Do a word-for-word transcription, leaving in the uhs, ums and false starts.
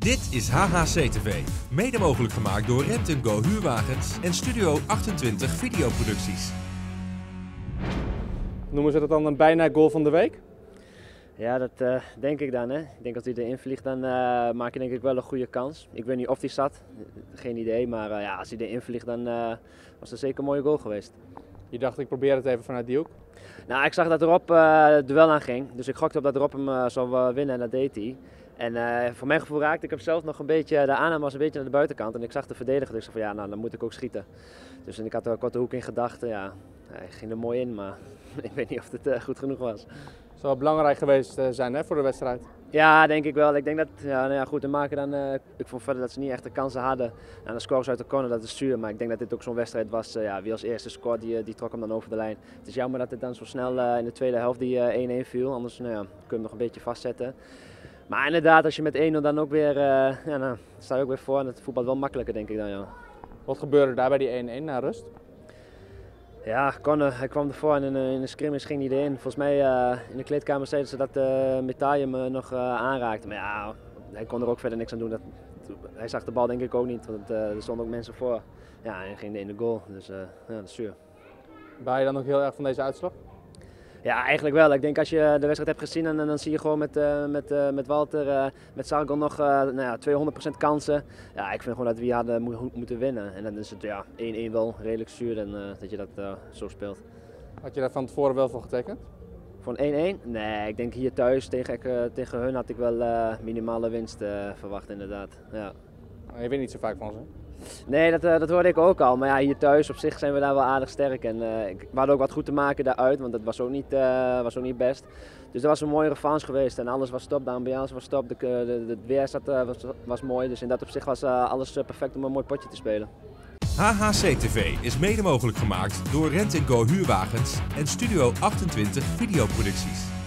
Dit is H H C T V, mede mogelijk gemaakt door Rent Go huurwagens en Studio achtentwintig videoproducties. Noemen ze dat dan een bijna goal van de week? Ja, dat uh, denk ik dan. Hè. Ik denk dat hij erin vliegt, dan uh, maak je denk ik wel een goede kans. Ik weet niet of hij zat, geen idee. Maar uh, ja, als hij erin vliegt, dan uh, was dat zeker een mooie goal geweest. Je dacht, ik probeer het even vanuit die hoek? Nou, ik zag dat Rob uh, het duel aan ging. Dus ik gokte op dat Rob hem uh, zou uh, winnen en dat deed hij. En uh, voor mijn gevoel raakte ik hem zelf nog een beetje, de aanname was een beetje naar de buitenkant. En ik zag de verdediger, dus ik zei van ja, nou dan moet ik ook schieten. Dus en ik had er een korte hoek in gedachten. Ja, hij ging er mooi in, maar ik weet niet of het uh, goed genoeg was. Het zou wel belangrijk geweest zijn hè, voor de wedstrijd. Ja, denk ik wel. Ik denk dat, ja, nou ja, goed te maken dan, uh, ik vond verder dat ze niet echt de kansen hadden. En dan scoren ze uit de corner, dat is zuur. Maar ik denk dat dit ook zo'n wedstrijd was. Uh, ja, wie als eerste scoort, die, die trok hem dan over de lijn. Het is jammer dat het dan zo snel uh, in de tweede helft die één één uh, viel. Anders nou ja, kun je hem nog een beetje vastzetten. Maar inderdaad, als je met één nul dan ook weer, uh, ja, nou, sta je ook weer voor. En het voetbalt wel makkelijker, denk ik dan. Ja. Wat gebeurde daar bij die één één na rust? Ja, Connor, hij kwam ervoor en in de scrimmage ging hij erin. Volgens mij uh, in de kleedkamer zeiden ze dat uh, Metaille hem uh, nog uh, aanraakte. Maar ja, hij kon er ook verder niks aan doen. Dat, hij zag de bal denk ik ook niet, want uh, er stonden ook mensen voor. Ja, en ging in de goal, dus uh, ja, dat is zuur. Baal je dan ook heel erg van deze uitslag? Ja, eigenlijk wel. Ik denk als je de wedstrijd hebt gezien, en, en dan zie je gewoon met, uh, met, uh, met Walter, uh, met Zarago nog uh, nou ja, tweehonderd procent kansen. Ja, ik vind gewoon dat we hadden mo moeten winnen. En dan is het ja, één één wel redelijk zuur en uh, dat je dat uh, zo speelt. Had je daar van tevoren wel voor getekend? Voor een één één? Nee, ik denk hier thuis tegen, uh, tegen hun had ik wel uh, minimale winst uh, verwacht inderdaad. Ja. Je weet niet zo vaak van ze? Nee, dat, dat hoorde ik ook al. Maar ja, hier thuis op zich zijn we daar wel aardig sterk. En, uh, ik, we hadden ook wat goed te maken daaruit, want dat was ook niet, uh, was ook niet best. Dus dat was een mooie revanche geweest. En alles was top, de ambiance was top, het weer zat, uh, was, was mooi. Dus in dat opzicht was uh, alles perfect om een mooi potje te spelen. H H C T V is mede mogelijk gemaakt door Rent Go huurwagens en Studio achtentwintig videoproducties.